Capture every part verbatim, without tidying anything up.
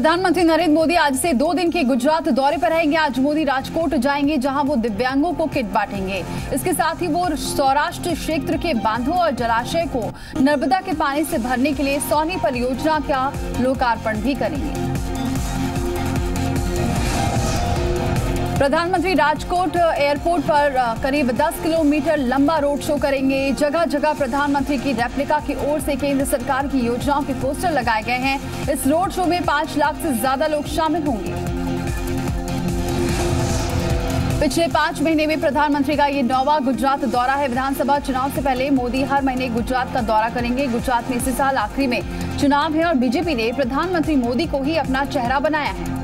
प्रधानमंत्री नरेंद्र मोदी आज से दो दिन के गुजरात दौरे पर रहेंगे। आज मोदी राजकोट जाएंगे जहां वो दिव्यांगों को किट बांटेंगे। इसके साथ ही वो सौराष्ट्र क्षेत्र के बांधों और जलाशय को नर्मदा के पानी से भरने के लिए सोनी परियोजना का लोकार्पण भी करेंगे। प्रधानमंत्री राजकोट एयरपोर्ट पर करीब दस किलोमीटर लंबा रोड शो करेंगे। जगह जगह प्रधानमंत्री की रेप्लिका की ओर से केंद्र सरकार की योजनाओं के पोस्टर लगाए गए हैं। इस रोड शो में पांच लाख से ज्यादा लोग शामिल होंगे। पिछले पांच महीने में प्रधानमंत्री का ये नौवां गुजरात दौरा है। विधानसभा चुनाव से पहले मोदी हर महीने गुजरात का दौरा करेंगे। गुजरात में इसी साल आखिरी में चुनाव है और बीजेपी ने प्रधानमंत्री मोदी को ही अपना चेहरा बनाया है।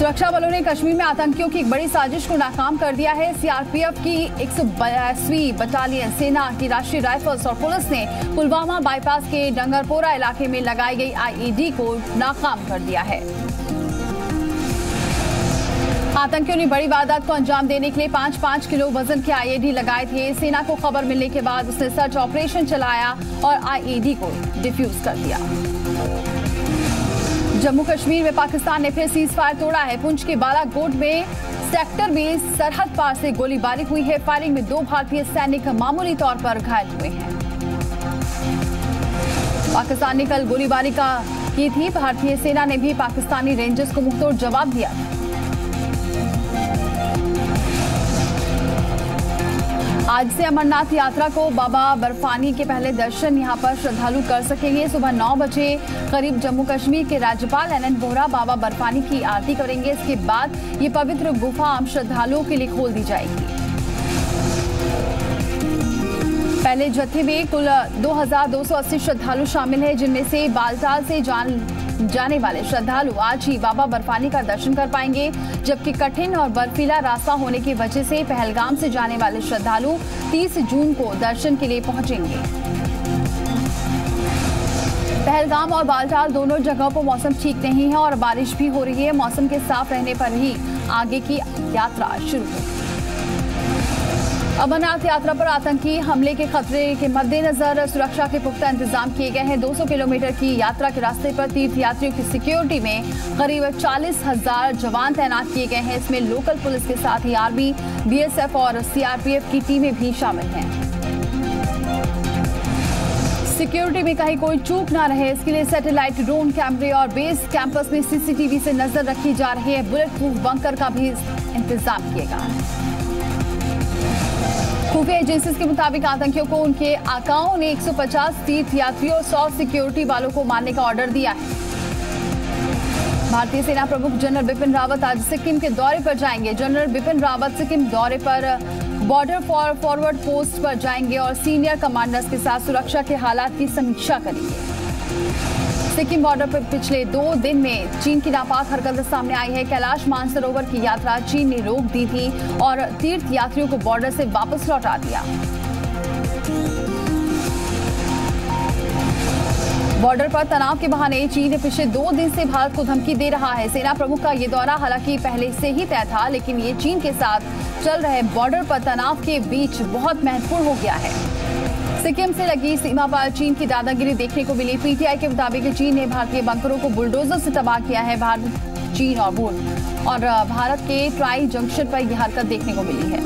सुरक्षा बलों ने कश्मीर में आतंकियों की एक बड़ी साजिश को नाकाम कर दिया है। सीआरपीएफ की एक सौ बयासवीं बटालियन, सेना की राष्ट्रीय राइफल्स और पुलिस ने पुलवामा बाईपास के डंगरपोरा इलाके में लगाई गई आईईडी को नाकाम कर दिया है। आतंकियों ने बड़ी वारदात को अंजाम देने के लिए पांच पांच किलो वजन के आईईडी लगाए थे। सेना को खबर मिलने के बाद उसने सर्च ऑपरेशन चलाया और आईईडी को डिफ्यूज कर दिया। जम्मू कश्मीर में पाकिस्तान ने फिर सीजफायर तोड़ा है। पुंछ के बालाकोट में सेक्टर में सरहद पार से गोलीबारी हुई है। फायरिंग में दो भारतीय सैनिक मामूली तौर पर घायल हुए हैं। पाकिस्तान ने कल गोलीबारी का की थी। भारतीय सेना ने भी पाकिस्तानी रेंजर्स को मुंहतोड़ जवाब दिया। आज से अमरनाथ यात्रा को बाबा बर्फानी के पहले दर्शन यहां पर श्रद्धालु कर सकेंगे। सुबह नौ बजे करीब जम्मू कश्मीर के राज्यपाल एन एन वोहरा बाबा बर्फानी की आरती करेंगे। इसके बाद ये पवित्र गुफा आम श्रद्धालुओं के लिए खोल दी जाएगी। पहले जत्थे में कुल दो हज़ार दो सौ अस्सी श्रद्धालु शामिल हैं, जिनमें से बालताल से जान जाने वाले श्रद्धालु आज ही बाबा बर्फानी का दर्शन कर पाएंगे, जबकि कठिन और बर्फीला रास्ता होने की वजह से पहलगाम से जाने वाले श्रद्धालु तीस जून को दर्शन के लिए पहुंचेंगे। पहलगाम और बालटाल दोनों जगहों पर मौसम ठीक नहीं है और बारिश भी हो रही है। मौसम के साफ रहने पर ही आगे की यात्रा शुरू होगी। अमरनाथ यात्रा पर आतंकी हमले के खतरे के मद्देनजर सुरक्षा के पुख्ता इंतजाम किए गए हैं। दो सौ किलोमीटर की यात्रा के रास्ते पर तीर्थयात्रियों की सिक्योरिटी में करीब चालीस हज़ार जवान तैनात किए गए हैं। इसमें लोकल पुलिस के साथ ही आर्मी, बीएसएफ और सीआरपीएफ की टीमें भी शामिल हैं। सिक्योरिटी में कहीं कोई चूक ना रहे, इसके लिए सैटेलाइट ड्रोन कैमरे और बेस कैंपस में सीसीटीवी से नजर रखी जा रही है। बुलेट प्रूफ बंकर का भी इंतजाम किया गया है। खुफिया एजेंसीज के मुताबिक आतंकियों को उनके आकाओं ने एक सौ पचास तीर्थ यात्रियों और सौ सिक्योरिटी वालों को मारने का ऑर्डर दिया है। भारतीय सेना प्रमुख जनरल बिपिन रावत आज सिक्किम के दौरे पर जाएंगे। जनरल बिपिन रावत सिक्किम दौरे पर बॉर्डर फॉर फॉरवर्ड पोस्ट पर जाएंगे और सीनियर कमांडर्स के साथ सुरक्षा के हालात की समीक्षा करेंगे। सिक्किम बॉर्डर पर पिछले दो दिन में चीन की नापाक हरकत सामने आई है। कैलाश मानसरोवर की यात्रा चीन ने रोक दी थी और तीर्थ यात्रियों को बॉर्डर से वापस लौटा दिया। बॉर्डर पर तनाव के बहाने चीन पिछले दो दिन से भारत को धमकी दे रहा है। सेना प्रमुख का ये दौरा हालांकि पहले से ही तय था, लेकिन ये चीन के साथ चल रहे बॉर्डर पर तनाव के बीच बहुत महत्वपूर्ण हो गया है। सिक्किम से लगी सीमा पर चीन की दादागिरी देखने को मिली। पीटीआई के मुताबिक चीन ने भारतीय बंकरों को बुलडोजर से तबाह किया है। भारत, चीन और भूटान और भारत के ट्राई जंक्शन पर यह हरकत देखने को मिली है।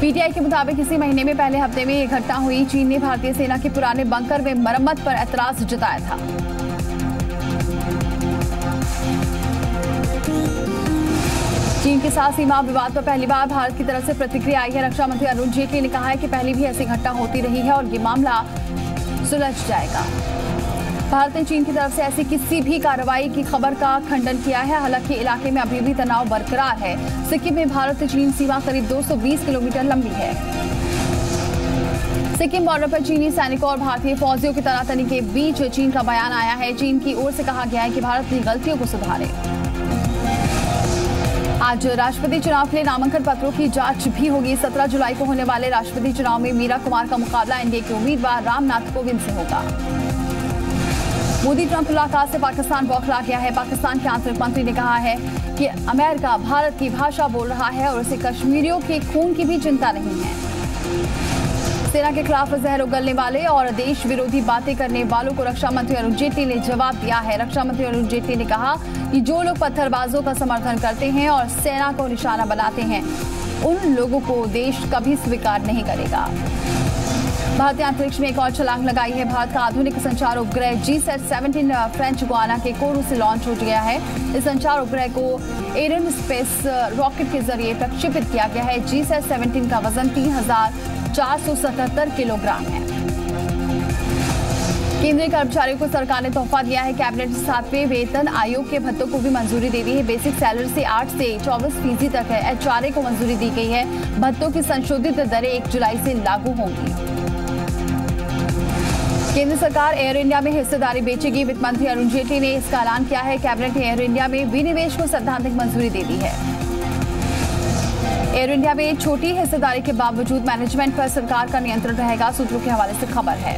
पीटीआई के मुताबिक इसी महीने में पहले हफ्ते में यह घटना हुई। चीन ने भारतीय सेना के पुराने बंकर में मरम्मत पर एतराज जताया था। चीन के साथ सीमा विवाद पर पहली बार भारत की तरफ से प्रतिक्रिया आई है। रक्षा मंत्री अरुण जेटली ने कहा है कि पहले भी ऐसी घटना होती रही है और ये मामला सुलझ जाएगा। भारत ने चीन की तरफ से ऐसी किसी भी कार्रवाई की खबर का खंडन किया है। हालांकि इलाके में अभी भी तनाव बरकरार है। सिक्किम में भारत चीन सीमा करीब दो सौ बीस किलोमीटर लंबी है। सिक्किम बॉर्डर पर चीनी सैनिकों और भारतीय फौजियों की तनातनी के बीच चीन का बयान आया है। चीन की ओर से कहा गया है कि भारत अपनी गलतियों को सुधारे। आज राष्ट्रपति चुनाव के लिए नामांकन पत्रों की जांच भी होगी। सत्रह जुलाई को होने वाले राष्ट्रपति चुनाव में मीरा कुमार का मुकाबला एनडीए के उम्मीदवार रामनाथ कोविंद से होगा। मोदी ट्रंप मुलाकात से पाकिस्तान बौखला गया है। पाकिस्तान के आंतरिक मंत्री ने कहा है कि अमेरिका भारत की भाषा बोल रहा है और उसे कश्मीरियों के खून की भी चिंता नहीं है। सेना के खिलाफ जहर उगलने वाले और देश विरोधी बातें करने वालों को रक्षा मंत्री अरुण जेटली ने जवाब दिया है। रक्षा मंत्री अरुण जेटली ने कहा कि जो लोग पत्थरबाजों का समर्थन करते हैं और सेना को निशाना बनाते हैं, उन लोगों को देश कभी स्वीकार नहीं करेगा। भारतीय अंतरिक्ष में एक और छलांग लगाई है। भारत का आधुनिक संचार उपग्रह जीसैट सत्रह फ्रेंच गुआना के कोरू से लॉन्च हो गया है। इस संचार उपग्रह को एरियन स्पेस रॉकेट के जरिए प्रक्षेपित किया गया है। जीसैट सत्रह का वजन तीन हजार चार सौ सतहत्तर किलोग्राम है। केंद्रीय कर्मचारियों को सरकार ने तोहफा दिया है। कैबिनेट ने सातवें वेतन आयोग के भत्तों को भी मंजूरी दे दी है। बेसिक सैलरी से आठ से चौबीस फीसदी तक है। एचआरए को मंजूरी दी गई है। भत्तों की संशोधित दरें एक जुलाई से लागू होंगी। केंद्र सरकार एयर इंडिया में हिस्सेदारी बेचेगी। वित्त मंत्री अरुण जेटली ने इसका ऐलान किया है। कैबिनेट ने एयर इंडिया में विनिवेश को सैद्धांतिक मंजूरी दे दी है। एयर इंडिया में छोटी हिस्सेदारी के बावजूद मैनेजमेंट पर सरकार का नियंत्रण रहेगा, सूत्रों के हवाले से खबर है।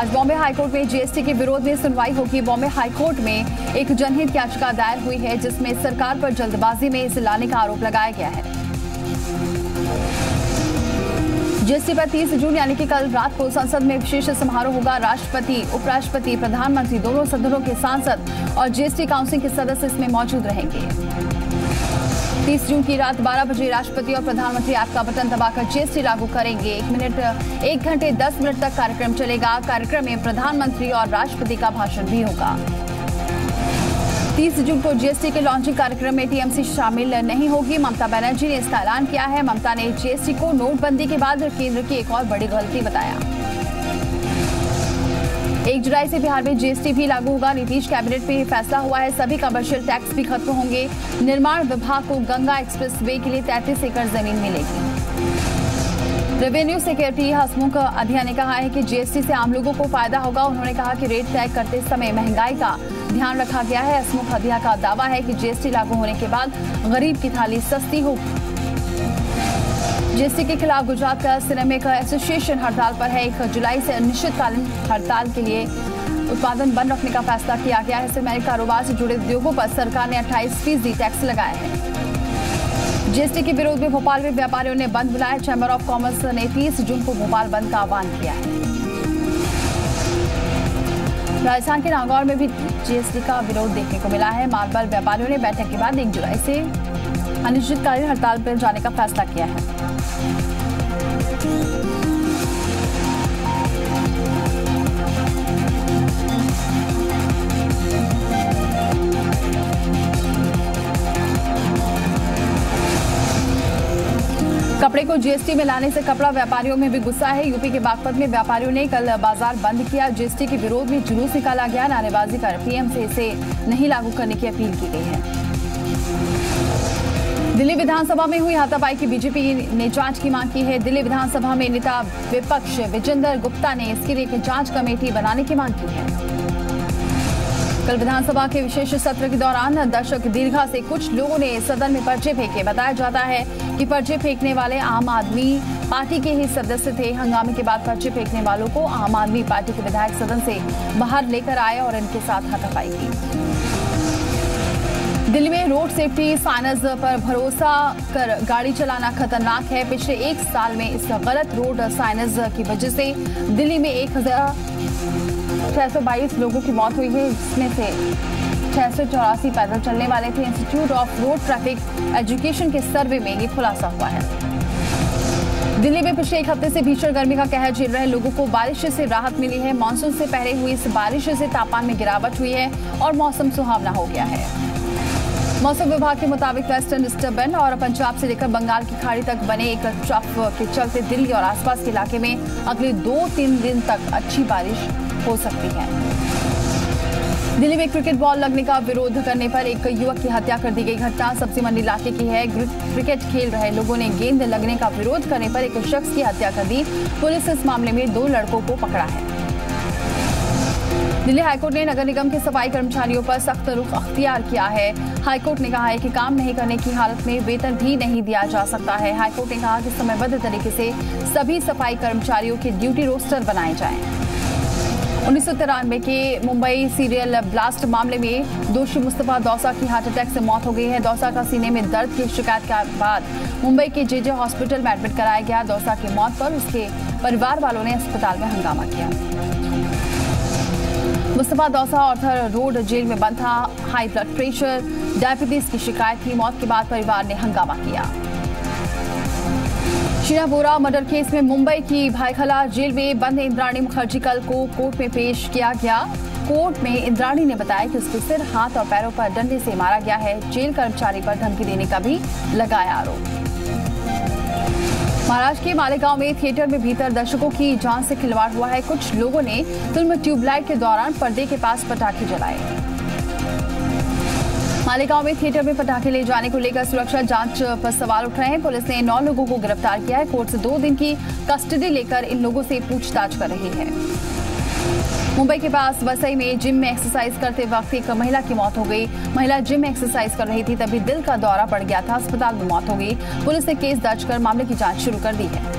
आज बॉम्बे हाईकोर्ट में जीएसटी के विरोध में सुनवाई होगी। बॉम्बे हाईकोर्ट में एक जनहित याचिका दायर हुई है, जिसमें सरकार पर जल्दबाजी में इसे लाने का आरोप लगाया गया है। जीएसटी पर तीस जून यानी कि कल रात को संसद में विशेष समारोह होगा। राष्ट्रपति, उपराष्ट्रपति, प्रधानमंत्री दोनों सदनों के सांसद और जीएसटी काउंसिल के सदस्य इसमें मौजूद रहेंगे। तीस जून की रात बारह बजे राष्ट्रपति और प्रधानमंत्री आपका बटन दबाकर जीएसटी लागू करेंगे। एक मिनट एक घंटे दस मिनट तक कार्यक्रम चलेगा। कार्यक्रम में प्रधानमंत्री और राष्ट्रपति का भाषण भी होगा। तीस जून को जीएसटी के लॉन्चिंग कार्यक्रम में टीएमसी शामिल नहीं होगी। ममता बनर्जी ने इसका ऐलान किया है। ममता ने जीएसटी को नोटबंदी के बाद केंद्र की एक और बड़ी गलती बताया। एक जुलाई से बिहार में जीएसटी भी लागू होगा। नीतीश कैबिनेट में यह फैसला हुआ है। सभी कमर्शियल टैक्स भी खत्म होंगे। निर्माण विभाग को गंगा एक्सप्रेसवे के लिए तैंतीस एकड़ जमीन मिलेगी। रेवेन्यू सेक्रेटरी हसमुख अधिया ने कहा है कि जीएसटी से आम लोगों को फायदा होगा। उन्होंने कहा कि रेट तय करते समय महंगाई का ध्यान रखा गया है। हसमुख अधिया का दावा है कि जीएसटी लागू होने के बाद गरीब की थाली सस्ती होगी। जीएसटी के खिलाफ गुजरात का सिनेमा का एसोसिएशन हड़ताल पर है। एक जुलाई से अनिश्चितकालीन हड़ताल के लिए उत्पादन बंद रखने का फैसला किया गया है। सिनेमा कारोबार से जुड़े उद्योगों पर सरकार ने अट्ठाईस फीसदी टैक्स लगाया है। जीएसटी के विरोध में भोपाल में व्यापारियों ने बंद बुलाया। चैंबर ऑफ कॉमर्स ने तीस जून को भोपाल बंद का आह्वान किया है। राजस्थान के नागौर में भी जीएसटी का विरोध देखने को मिला है। मार्बल व्यापारियों ने बैठक के बाद एक जुलाई से अनिश्चितकालीन हड़ताल पर जाने का फैसला किया है। कपड़े को जीएसटी में लाने से कपड़ा व्यापारियों में भी गुस्सा है। यूपी के बागपत में व्यापारियों ने कल बाजार बंद किया। जीएसटी के विरोध में जुलूस निकाला गया। नारेबाजी कर पीएम से इसे नहीं लागू करने की अपील की गई है। दिल्ली विधानसभा में हुई हाथापाई की बीजेपी ने जांच की मांग की है। दिल्ली विधानसभा में नेता विपक्ष विजेंद्र गुप्ता ने इसके लिए एक जांच कमेटी बनाने की मांग की है। कल विधानसभा के विशेष सत्र के दौरान दर्शक दीर्घा से कुछ लोगों ने सदन में पर्चे फेंके। बताया जाता है कि पर्चे फेंकने वाले आम आदमी पार्टी के ही सदस्य थे। हंगामे के बाद पर्चे फेंकने वालों को आम आदमी पार्टी के विधायक सदन से बाहर लेकर आए और इनके साथ हाथापाई की। दिल्ली में रोड सेफ्टी साइनस पर भरोसा कर गाड़ी चलाना खतरनाक है। पिछले एक साल में इस गलत रोड साइनस की वजह से दिल्ली में एक हजार छह सौ बाईस लोगों की मौत हुई है। इसमें से छह सौ चौरासी पैदल चलने वाले थे। Institute of road traffic education के सर्वे में ये खुलासा हुआ है। दिल्ली में पिछले एक हफ्ते से भीषण गर्मी का कहर झेल रहे लोगों को बारिश से राहत मिली है। मानसून से पहले हुई इस बारिश से तापमान में गिरावट हुई है और मौसम सुहावना हो गया है। मौसम विभाग के मुताबिक वेस्टर्न डिस्टर्बेंस और पंजाब से लेकर बंगाल की खाड़ी तक बने एक ट्रफ के चलते दिल्ली और आसपास के इलाके में अगले दो तीन दिन तक अच्छी बारिश हो सकती है। दिल्ली में क्रिकेट बॉल लगने का विरोध करने पर एक युवक की हत्या कर दी गई घटना सब्जी मंडी इलाके की है। क्रिकेट खेल रहे लोगों ने गेंद लगने का विरोध करने पर एक शख्स की हत्या कर दी। पुलिस इस मामले में दो लड़कों को पकड़ा है। दिल्ली हाईकोर्ट ने नगर निगम के सफाई कर्मचारियों पर सख्त रुख अख्तियार किया है। हाईकोर्ट ने कहा है कि काम नहीं करने की हालत में वेतन भी नहीं दिया जा सकता है। हाईकोर्ट ने कहा कि समयबद्ध तरीके से सभी सफाई कर्मचारियों के ड्यूटी रोस्टर बनाए जाएं। उन्नीस सौ तिरानवे के मुंबई सीरियल ब्लास्ट मामले में दोषी मुस्तफा दौसा की हार्ट अटैक से मौत हो गई है। दौसा का सीने में दर्द की शिकायत के बाद मुंबई के जेजे हॉस्पिटल में एडमिट कराया गया। दौसा की मौत पर उसके परिवार वालों ने अस्पताल में हंगामा किया। Mustafa Dossa Arthur road jail में बंद था। हाई ब्लड प्रेशर, डायबिटीज की शिकायत की। मौत के बाद परिवार ने हंगामा किया। शीना बोरा मर्डर केस में मुंबई की भाईखला जेल में बंद इंद्राणी मुखर्जी कल को कोर्ट में पेश किया गया। कोर्ट में इंद्राणी ने बताया कि उसके सिर, हाथ और पैरों पर डंडे से मारा गया है। जेल कर्मचारी पर धमकी देने का भी लगाया आरोप। महाराष्ट्र के मालेगांव में थिएटर में भीतर दर्शकों की जान से खिलवाड़ हुआ है। कुछ लोगों ने फिल्म ट्यूबलाइट के दौरान पर्दे के पास पटाखे जलाए। मालेगांव में थिएटर में पटाखे ले जाने को लेकर सुरक्षा जांच पर सवाल उठ रहे हैं। पुलिस ने नौ लोगों को गिरफ्तार किया है। कोर्ट से दो दिन की कस्टडी लेकर इन लोगों से पूछताछ कर रही है। मुंबई के पास वसई में जिम में एक्सरसाइज करते वक्त एक महिला की मौत हो गई। महिला जिम में एक्सरसाइज कर रही थी, तभी दिल का दौरा पड़ गया था। अस्पताल में मौत हो गई। पुलिस ने केस दर्ज कर मामले की जांच शुरू कर दी है।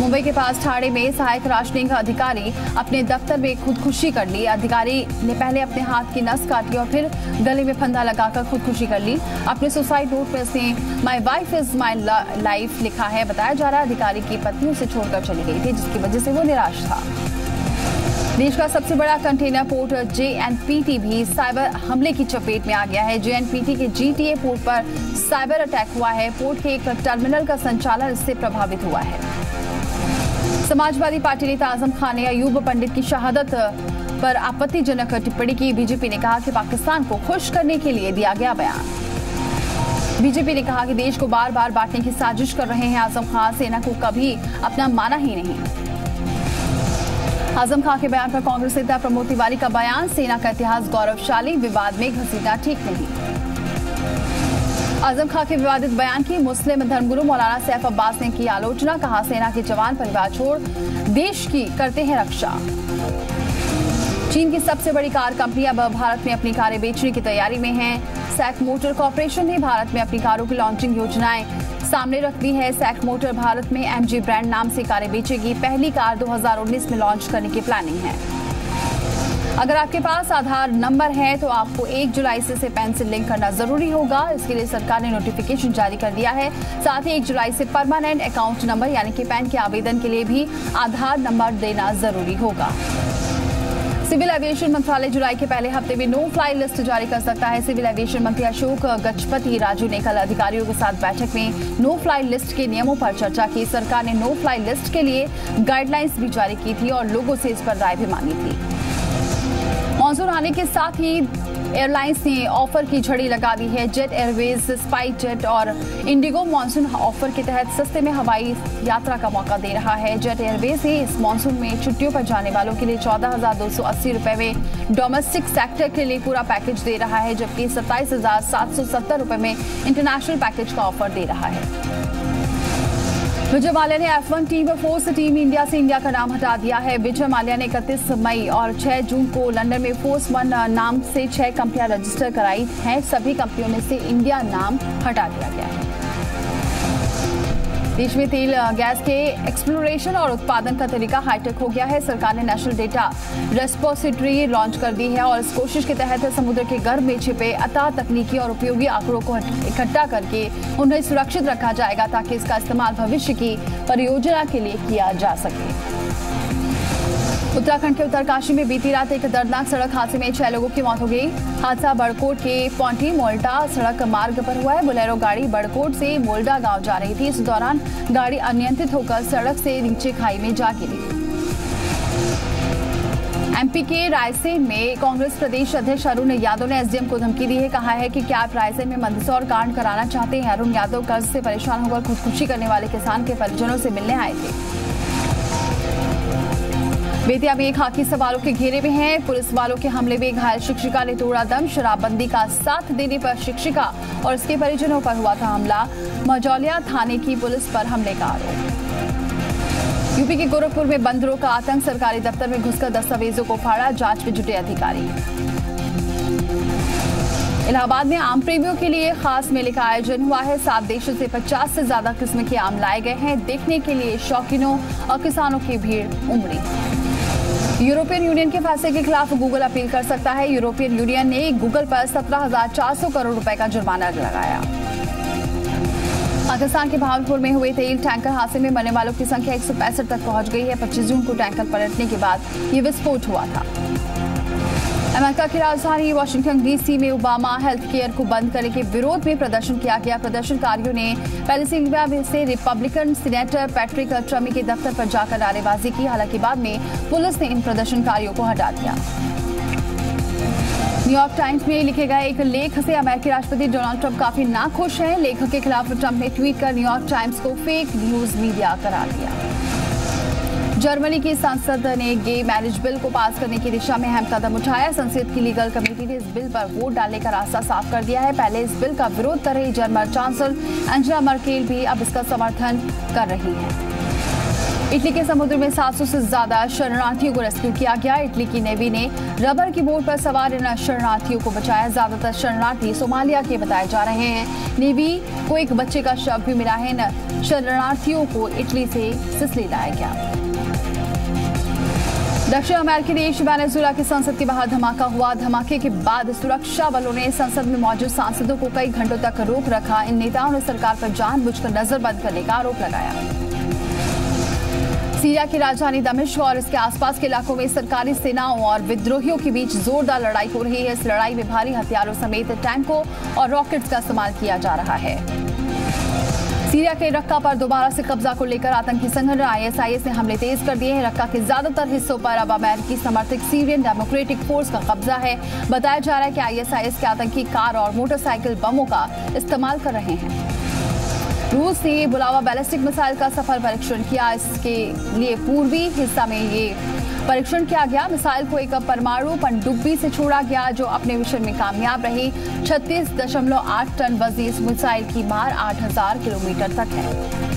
मुंबई के पास ठाणे में सहायक राशनिंग अधिकारी अपने दफ्तर में खुदकुशी कर ली। अधिकारी ने पहले अपने हाथ की नस काटी और फिर गले में फंदा लगाकर खुदकुशी कर ली। अपने सुसाइड नोट में उसने my wife is my life लिखा है। बताया जा रहा है अधिकारी की पत्नी उसे छोड़कर चली गई थी, जिसकी वजह से वो निराश था। देश का सबसे बड़ा कंटेनर पोर्ट जेएनपीटी भी साइबर हमले की चपेट में आ गया है। जेएनपीटी के जीटीए पोर्ट पर साइबर अटैक हुआ है। पोर्ट के एक टर्मिनल का संचालन इससे प्रभावित हुआ है। समाजवादी पार्टी नेता आजम खान ने अयूब पंडित की शहादत पर आपत्तिजनक टिप्पणी की। बीजेपी ने कहा कि पाकिस्तान को खुश करने के लिए दिया गया बयान। बीजेपी ने कहा कि देश को बार बार बांटने की साजिश कर रहे हैं आजम खान। सेना को कभी अपना माना ही नहीं। आजम खान के बयान पर कांग्रेस नेता प्रमोद तिवारी का बयान। सेना का इतिहास गौरवशाली, विवाद में घसीटा ठीक नहीं। आजम खान के विवादित बयान की मुस्लिम धर्मगुरु मौलाना सैफ अब्बास ने की आलोचना। कहा सेना के जवान परिवार छोड़ देश की करते हैं रक्षा। चीन की सबसे बड़ी कार कंपनी अब भारत में अपनी कारें बेचने की तैयारी में है। सैक मोटर कॉर्पोरेशन ने भारत में अपनी कारों की लॉन्चिंग योजनाएं सामने रखती है। सैक मोटर भारत में एमजी ब्रांड नाम से कारें बेचेगी। पहली कार दो हज़ार उन्नीस में लॉन्च करने की प्लानिंग है। अगर आपके पास आधार नंबर है तो आपको एक जुलाई से पैन से लिंक करना जरूरी होगा। इसके लिए सरकार ने नोटिफिकेशन जारी कर दिया है। साथ ही एक जुलाई से परमानेंट अकाउंट नंबर यानी कि पैन के आवेदन के लिए भी आधार नंबर देना जरूरी होगा। सिविल एविएशन मंत्रालय जुलाई के पहले हफ्ते में नो फ्लाई लिस्ट जारी कर सकता है। सिविल एविएशन मंत्री अशोक गजपति राजू ने कल अधिकारियों के साथ बैठक में नो फ्लाई लिस्ट के नियमों पर चर्चा की। सरकार ने नो फ्लाई लिस्ट के लिए गाइडलाइंस भी जारी की थी और लोगों से इस पर राय भी मांगी थी। मॉनसून आने के साथ ही एयरलाइंस ने ऑफर की झड़ी लगा दी है। जेट एयरवेज, स्पाइस जेट और इंडिगो मॉनसून ऑफर के तहत सस्ते में हवाई यात्रा का मौका दे रहा है। जेट एयरवेज ने इस मॉनसून में छुट्टियों पर जाने वालों के लिए चौदह हजार दो सौ अस्सी रुपए में डोमेस्टिक सेक्टर के लिए पूरा पैकेज दे रहा है, जबकि सत्ताईस हजार सात सौ सत्तर रुपए में इंटरनेशनल पैकेज का ऑफर दे रहा है। विजय माल्या ने F one team Force team India से इंडिया का नाम हटा दिया है। विजय माल्या ने इकतीस मई और छह जून को लंदन में फोर्स वन नाम से छह कंपनियां रजिस्टर कराई हैं। सभी कंपनियों में से इंडिया नाम हटा दिया गया है। देश में तेल गैस के एक्सप्लोरेशन और उत्पादन का तरीका हाईटेक हो गया है। सरकार ने नेशनल डेटा रेस्पोसिटरी लॉन्च कर दी है और इस कोशिश के तहत समुद्र के गर्भ में छिपे अथाह तकनीकी और उपयोगी आंकड़ों को इकट्ठा करके उन्हें सुरक्षित रखा जाएगा, ताकि इसका इस्तेमाल भविष्य की परियोजना के लिए किया जा सके। उत्तराखंड के उत्तरकाशी में बीती रात एक दर्दनाक सड़क हादसे में छह लोगों की मौत हो गई। हादसा बड़कोट के पौंटी मोल्डा सड़क मार्ग पर हुआ है। बोलेरो गाड़ी बड़कोट से मोल्डा गांव जा रही थी। इस दौरान गाड़ी अनियंत्रित होकर सड़क से नीचे खाई में जा गिरी। एमपी के रायसेन में कांग्रेस प्रदेश अध्यक्ष अरुण यादव ने एसडीएम को धमकी दी है। कहा है कि क्या आप रायसेन में मंदसौर कांड कराना चाहते हैं। अरुण यादव कर्ज से परेशान होकर खुदकुशी करने वाले किसान के परिजनों से मिलने आए थे। बेतिया में एक हाकी सवालों के घेरे में है। पुलिस वालों के हमले में घायल शिक्षिका ने तोड़ा दम। शराबबंदी का साथ देने पर शिक्षिका और उसके परिजनों पर हुआ था हमला। मजौलिया थाने की पुलिस पर हमले का आरोप। यूपी के गोरखपुर में बंदरों का आतंक। सरकारी दफ्तर में घुसकर दस्तावेजों को फाड़ा। जांच में जुटे अधिकारी। इलाहाबाद में आम प्रेमियों के लिए खास मेले का आयोजन हुआ है। सात देशों से पचास से ज्यादा किस्म के आम लाए गए हैं। देखने के लिए शौकीनों और किसानों की भीड़ उमड़ी। यूरोपियन यूनियन के फैसले के खिलाफ गूगल अपील कर सकता है। यूरोपियन यूनियन ने गूगल पर सत्रह हजार चार सौ करोड़ रुपए का जुर्माना लगाया। पाकिस्तान के भावलपुर में हुए तेल टैंकर हादसे में मरने वालों की संख्या एक सौ पैंसठ तक पहुंच गई है। पच्चीस जून को टैंकर पलटने के बाद ये विस्फोट हुआ था। अमेरिका की राजधानी वाशिंगटन डीसी में ओबामा हेल्थ केयर को बंद करने के विरोध में प्रदर्शन किया गया। प्रदर्शनकारियों ने पेंसिल्वेनिया में से रिपब्लिकन सीनेटर पैट्रिक अल्ट्रॉमी के दफ्तर पर जाकर नारेबाजी की। हालांकि बाद में पुलिस ने इन प्रदर्शनकारियों को हटा दिया। न्यूयॉर्क टाइम्स में लिखे गए एक लेख से अमेरिकी राष्ट्रपति डोनाल्ड ट्रंप काफी नाखुश हैं। लेख के खिलाफ ट्रंप ने ट्वीट कर न्यूयॉर्क टाइम्स को फेक न्यूज मीडिया करार दिया। जर्मनी की संसद ने गे मैरिज बिल को पास करने की दिशा में अहम कदम उठाया। संसद की लीगल कमेटी ने इस बिल पर वोट डालने का रास्ता साफ कर दिया है। पहले इस बिल का विरोध कर रही जर्मन चांसलर अंजला मर्केल भी अब इसका समर्थन कर रही है। इटली के समुद्र में सात सौ से ज्यादा शरणार्थियों को रेस्क्यू किया गया। इटली की नेवी ने रबर की बोट पर सवार इन शरणार्थियों को बचाया। ज्यादातर शरणार्थी सोमालिया के बताए जा रहे हैं। नेवी को एक बच्चे का शव भी मिला है। इन शरणार्थियों को इटली से सिसिली लाया गया। दक्षिण अमेरिकी देश वेनेजुएला की संसद के बाहर धमाका हुआ। धमाके के बाद सुरक्षा बलों ने संसद में मौजूद सांसदों को कई घंटों तक रोक रखा। इन नेताओं ने सरकार पर जानबूझकर नजरबंद करने का आरोप लगाया। सीरिया की राजधानी दमिश्क और इसके आसपास के इलाकों में सरकारी सेनाओं और विद्रोहियों के बीच जोरदार लड़ाई हो रही है। इस लड़ाई में भारी हथियारों समेत टैंकों और रॉकेट्स का इस्तेमाल किया जा रहा है। सीरिया के रक्का पर दोबारा से कब्जा को लेकर आतंकी संगठन आईएसआईएस ने हमले तेज कर दिए हैं। रक्का के ज्यादातर हिस्सों पर अब अमेरिकी समर्थित सीरियन डेमोक्रेटिक फोर्स का कब्जा है। बताया जा रहा है कि आईएसआईएस के आतंकी कार और मोटरसाइकिल बमों का इस्तेमाल कर रहे हैं। रूस ने बुलावा बैलिस्टिक मिसाइल का सफल परीक्षण किया। इसके लिए पूर्वी हिस्सा में ये परीक्षण किया गया। मिसाइल को एक परमाणु पनडुब्बी से छोड़ा गया जो अपने मिशन में कामयाब रही। छत्तीस दशमलव आठ टन वजनी इस मिसाइल की मार आठ हजार किलोमीटर तक है।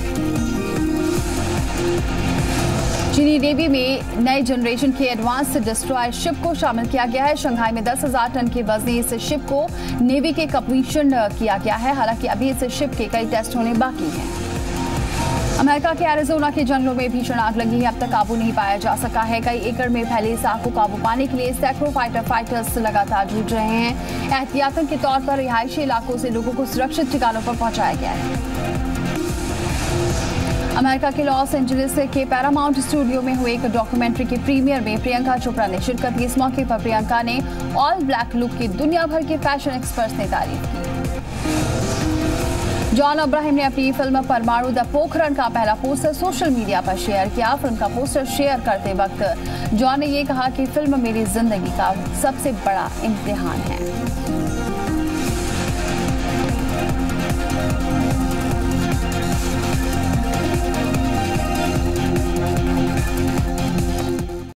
चीनी नेवी में नए जनरेशन के एडवांस डिस्ट्रॉयर शिप को शामिल किया गया है। शंघाई में दस हजार टन के वजनी इस शिप को नेवी के कमीशन किया गया है। हालांकि अभी इस शिप के कई टेस्ट होने बाकी हैं। अमेरिका के एरिजोना के जंगलों में भीषण आग लगी है। अब तक काबू नहीं पाया जा सका है। कई एकड़ में फैली इस आग को काबू पाने के लिए सैकड़ों फाइटर फाइटर्स लगातार जूझ रहे हैं। एहतियातन के तौर पर रिहायशी इलाकों से लोगों को सुरक्षित ठिकानों पर पहुंचाया गया है। अमेरिका के लॉस एंजलिस के पैरामाउंट स्टूडियो में हुए एक डॉक्यूमेंट्री के प्रीमियर में प्रियंका चोपड़ा ने शिरकत की। इस मौके पर प्रियंका ने ऑल ब्लैक लुक की दुनिया भर के फैशन एक्सपर्ट्स ने तारीफ की। जॉन अब्राहम ने अपनी फिल्म परमाणु द पोखरण का पहला पोस्टर सोशल मीडिया पर शेयर किया। फिल्म का पोस्टर शेयर करते वक्त जॉन ने ये कहा कि फिल्म मेरी जिंदगी का सबसे बड़ा इम्तिहान है।